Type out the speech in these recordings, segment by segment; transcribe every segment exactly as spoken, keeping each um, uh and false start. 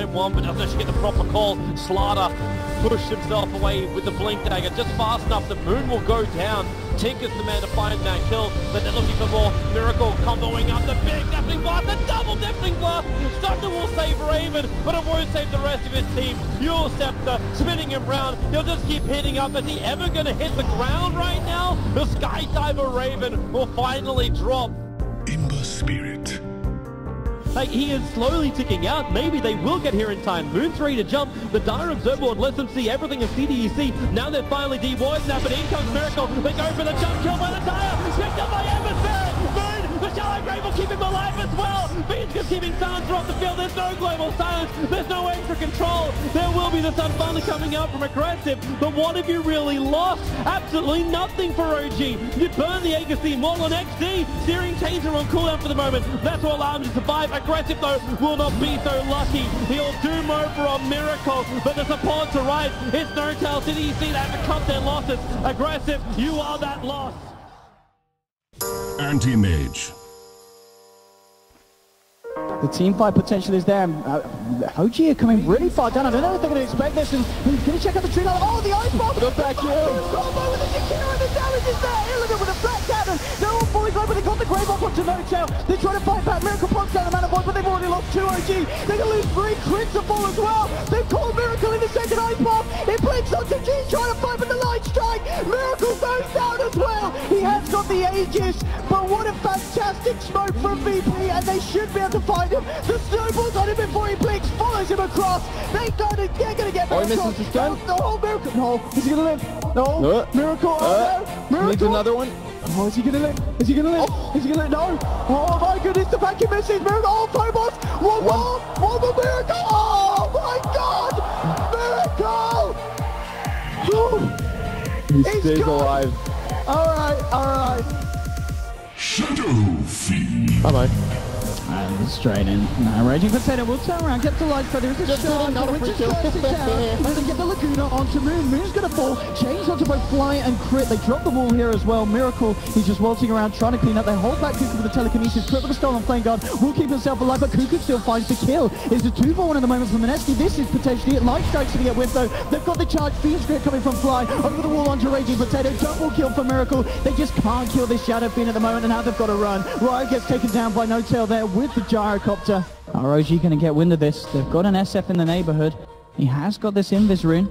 down one, but doesn't actually get the proper call. Slaughter pushed himself away with the blink dagger. Just fast enough, the moon will go down. Tinker's the man to find that kill, but they're looking for more. Miracle comboing up the big Deafling Blast, the double Deafling Blast. Thunder will save Raven, but it won't save the rest of his team. Yule Scepter spinning him round. He'll just keep hitting up. Is he ever going to hit the ground right now? The Skydiver Raven will finally drop. Ember Spirit. Like, he is slowly ticking out. Maybe they will get here in time. Moon's ready to jump. The Dire Observer lets them see everything in C D E C. Now they're finally devoid now, but in comes Miracle. They go for the jump kill by the Dire. Picked up by Ember Spirit. Moon, the Shallow Grave will keep him alive as well. Fiend's just keeping silence throughout the field. There's no global silence. There's no extra control. There will be the sun finally coming out from aggressive. But what have you really lost? Absolutely nothing for O G. You burn the Aegis Immortal on X D. Searing Taser on cooldown for the moment. That's all armed to survive. Aggressive, though, will not be so lucky. He'll doom over on Miracle, but the supports arrive. It's No Tail City. You see that to cut their losses. Aggressive, you are that loss. Anti-Mage. The team fight potential is there. Uh, O G are coming really far down. I don't know if they're going to expect this. And can you check out the tree line? Oh, the ice bomb! Look back here. The combo with the Shakira and the damage is there. Illidan with a flat cannon. They're all falling low, but they got the grave off onto No Tail. They try to fight back. Miracle pops down the man of void, but they've already lost two O G. They're going to lose three crits of all as well. They've called Miracle in the second ice bomb. It blinks onto G, trying to fight with the light strike. Miracle goes down as well. He has got the Aegis, but what a fantastic smoke from V P, and they should be able to fight. Him. The snowball's on him before he blinks, follows him across. They don't, they're going to get Miracle. Oh, he misses the stun. No, no, Miracle. No, is he going to live? No, no. Miracle. Uh, oh, no. Miracle. Needs another one. Oh, is he going to live? Is he going to live? Oh. Is he going to live? No. Oh, my goodness, the back he misses. Miracle. Oh, Phobos. One, one more. One more Miracle. Oh, my God. Miracle. Oh. He it's stays gone. Alive. All right, all right. Shadow Fiend. Bye-bye. Uh, straight in. No, Raging Potato will turn around, get the light, but there's a just shot, which is cursing down, and they get the Laguna onto Moon. Moon's gonna fall, change onto both Fly and Crit. They drop the wall here as well. Miracle, he's just waltzing around, trying to clean up. They hold back Kuka with the telekinesis, Crit with a stolen flame guard, will keep himself alive, but Kuka still finds the kill. It's a two for one at the moment for Mineski. This is potentially it. Light Strike's gonna get whiffed though. They've got the charge, Fiend's Crit coming from Fly, over the wall onto Raging Potato, double kill for Miracle. They just can't kill this Shadow Fiend at the moment, and now they've got to run. Riot gets taken down by No Tail there, with the Gyrocopter. O G going to get wind of this. They've got an S F in the neighborhood. He has got this Invis rune.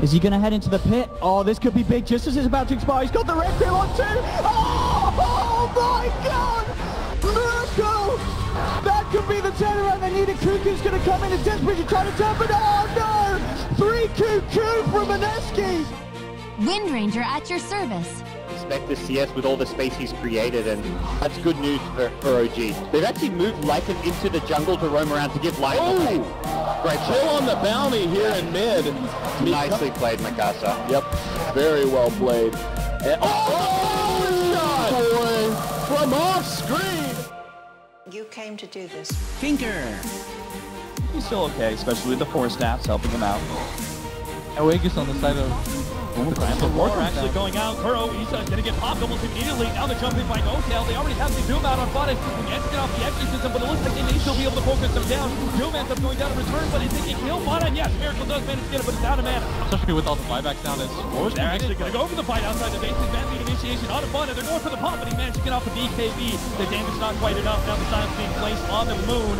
Is he going to head into the pit? Oh, this could be big just as it's about to expire. He's got the red pill on too. Oh, oh my God! Miracle! That could be the turnaround they needed. Cuckoo's going to come in and desperately try to turn, but oh no! Three Cuckoo from Mineski! Wind Ranger at your service. Expect the C S with all the space he's created, and that's good news for, for O G. They've actually moved Lycan into the jungle to roam around to give Lycan oh, the great kill on the bounty here in mid. Nicely played, Mikasa. Yep, very well played. And, oh, oh, shot from off screen. You came to do this. Tinker. He's still okay, especially with the four snaps helping him out. Oh, Aegis on the side of. Oh, the Grand Reporter actually down. Going out. Kuro, he's uh, going to get popped almost immediately. Now they're jumping by No Tail. They already have the Doom out on Fodix. They get off the X P system, but it looks like they need to be able to focus them down. Doom ends up going down in return, but is it going to kill Fodix? Yes, Miracle does manage to get it, but it's out of mana. Especially with all the buybacks down as well. They're actually going to go for the fight outside the base. Bad lead initiation on Fodix. They're going for the pop, but he managed to get off the B K B. The damage not quite enough. Now the silence being placed on the Moon.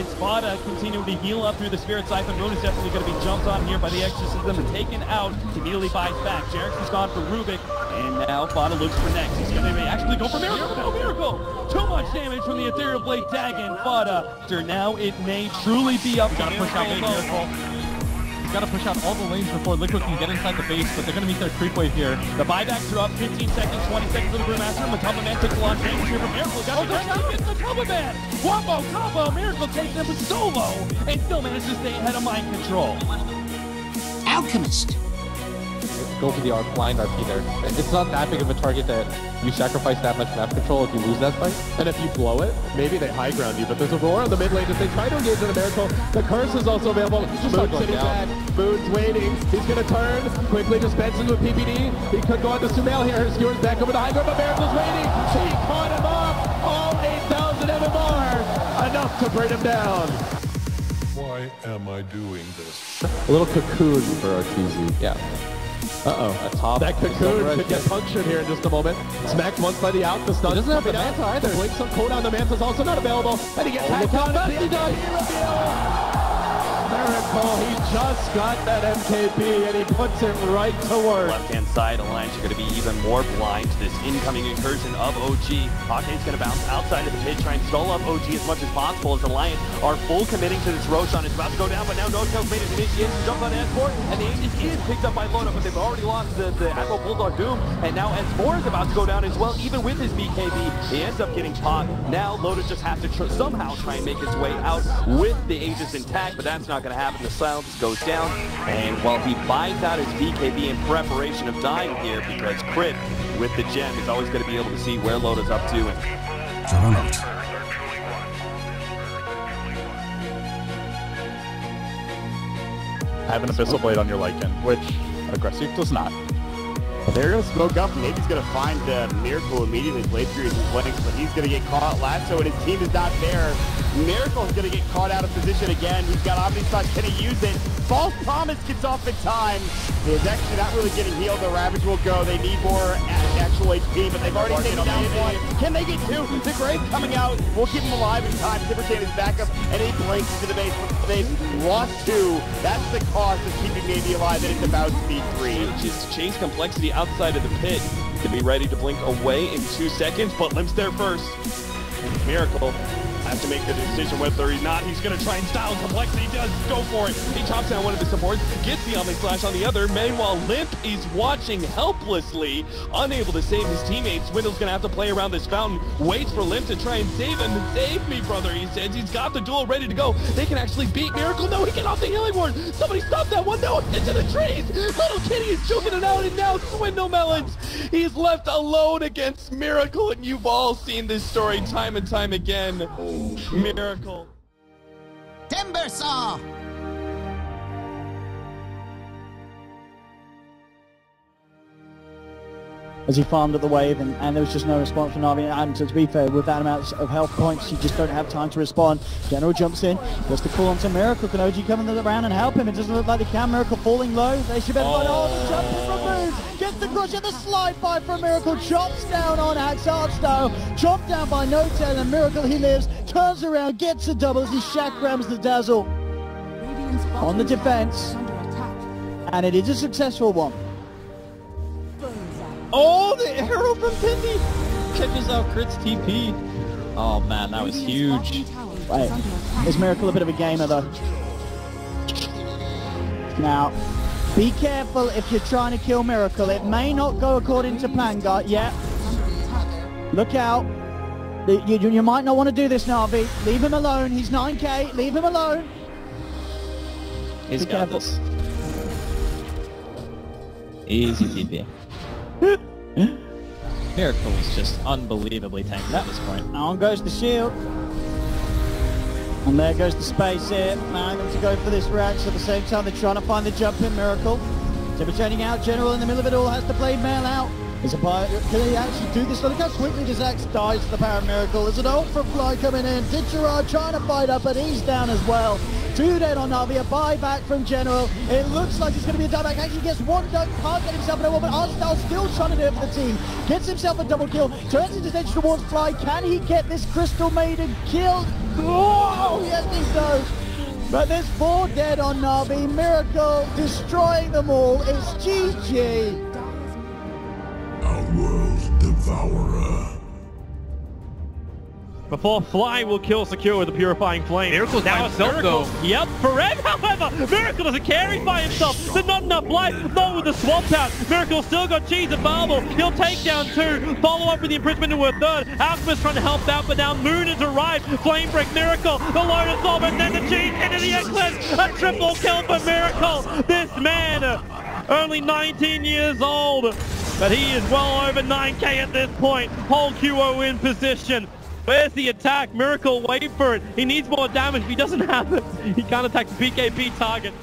And Fodix continuing to heal up through the Spirit Siphon. Moon is definitely going to be jumped on here by the exorcism and taken out immediately by back. Jerick's gone for Rubick, and now Fada looks for next. He's going to actually go for Miracle. No, Miracle! Too much damage from the Ethereal Blade tag, and Fada, now it may truly be up. Got to push out Miracle. Got to push out all the lanes before Liquid can get inside the base, but they're going to meet their creep wave here. The buybacks are up. fifteen seconds, twenty seconds for the Brewmaster. Matamba Man takes a lot of damage here from Miracle. Got to oh, get the Matamba Man. Wombo combo. Miracle takes them solo, and still manages to stay ahead of mind control. Alchemist. Go for the R blind R P there. It's not that big of a target that you sacrifice that much map control if you lose that fight. And if you blow it, maybe they high ground you, but there's a roar on the mid lane as they try to engage in a Miracle. The curse is also available. He's just Moon's sitting down. Dead. Moon's waiting. He's going to turn. Quickly dispenses with P P D. He could go on to Sumail here. His skewer's back over the high ground, but Miracle's waiting. She caught him off. All eight thousand M M R. Enough to bring him down. Why am I doing this? A little cocoon for Arteezy. Yeah. Uh-oh. A top. That cocoon could get punctured here in just a moment. Smacked once by the out, the stun. He doesn't have the Manta either. Blink some cooldown. The Manta's also not available. And he gets hacked out. He does. Miracle. He just got that M K B and he puts it right to work. Left-hand side, Alliance are going to be even more blind to this incoming incursion of O G. Hawkine's going to bounce outside of the pit, try and stall up O G as much as possible as Alliance are full committing to this Roshan. It's about to go down, but now Noco's made his initiation jump on S four, and the agent is picked up by Loda, but they've already lost the, the Apple Bulldog Doom, and now S four is about to go down as well, even with his B K B. He ends up getting popped. Now Loda just has to tr somehow try and make his way out with the agents intact, but that's not going to happen. The silence goes down, and while he buys out his B K B in preparation of dying here, because Crip with the gem is always going to be able to see where Loda's up to. And I don't know. Have an Abyssal Blade on your Lycan, which aggressive does not. There goes Smoke Up. Maybe he's going to find the Miracle immediately. Blade Fury is his legs, but he's going to get caught. Lasso and his team is not there. Miracle is going to get caught out of position again. He's got Omnislash. Can he use it? False Promise gets off in time. He's actually not really getting healed. The Ravage will go. They need more actual H P, but they've already Market taken down one. Can they get two? The Grave coming out. We'll keep him alive in time. Timbersaw is back up, and he blinks to the base. They've lost two. That's the cost of keeping Navy alive, and it's about to be three. Just change complexity outside of the pit. To be ready to blink away in two seconds, but Limp's there first. Miracle has to make the decision whether he's not. He's going to try and style complexity. He does go for it. He chops down one of the supports, gets the Omnislash on the other. Meanwhile, Limp is watching helplessly, unable to save his teammates. Swindle's going to have to play around this fountain, waits for Limp to try and save him. Save me, brother, he says. He's got the duel ready to go. They can actually beat Miracle. No, he get off the healing ward. Somebody stop that one. No, into the trees. Little Kitty is juking it out, and now Swindle Melons. He's left alone against Miracle, and you've all seen this story time and time again. Miracle. Timbersaw! As he farmed at the wave, and, and there was just no response from Navi, and to be fair, with that amount of health points, you just don't have time to respond. General jumps in, does the call onto Miracle. Can O G come into the round and help him? It doesn't look like they can. Miracle falling low. They should be able to oh. run on. Gets the crush at the slide by for Miracle, chops down on Axe Art Style, chopped down by No Tail, and Miracle, he lives, turns around, gets the doubles, he shack grabs the Dazzle on the defense, and it is a successful one. Oh, the arrow from Pindy catches out Crit's T P. Oh man, that was huge. Wait, is Miracle a bit of a gamer though? Now, be careful if you're trying to kill Miracle. It may not go according to plan, guy. Yeah. Look out. You, you, you might not want to do this, Navi. Leave him alone. He's nine K. Leave him alone. He's Be got careful. This. Easy T P. Miracle was just unbelievably tanked at this point. On goes the shield. And there goes the space here, allowing them to go for this Rax. At the same time, they're trying to find the jump in Miracle. Timber chaining out, General in the middle of it all, has the blade mail out. Is a power, can he actually do this? Look how quickly this Axe dies to the power of Miracle. There's an ult from Fly coming in, Ditcherard trying to fight up, but he's down as well. Two dead on Navi, a buyback from General. It looks like it's going to be a dieback. Actually gets one done, can't get himself in a one, but Artstyle still trying to do it for the team. Gets himself a double kill, turns his attention towards Fly. Can he get this Crystal Maiden killed? Oh, yes he does. But there's four dead on Navi. Miracle destroying them all. It's G G. World Devourer. Before Fly will kill Secure with the Purifying Flame. Miracle's now by himself Miracle. Though. Yep, Perez, however, Miracle doesn't care, he's by himself. There's not enough life, though, with the swap out. Miracle still got cheese and marble. He'll take down two, follow up with the imprisonment into a third. Alchemist trying to help out, but now Moon has arrived. Flamebreak Miracle, the Lotus Orb, and then the cheese into the Eclipse. A triple kill for Miracle. This man, only nineteen years old. But he is well over nine K at this point. Whole Q O in position. Where's the attack? Miracle, wait for it. He needs more damage. He doesn't have it. He can't attack the B K B target.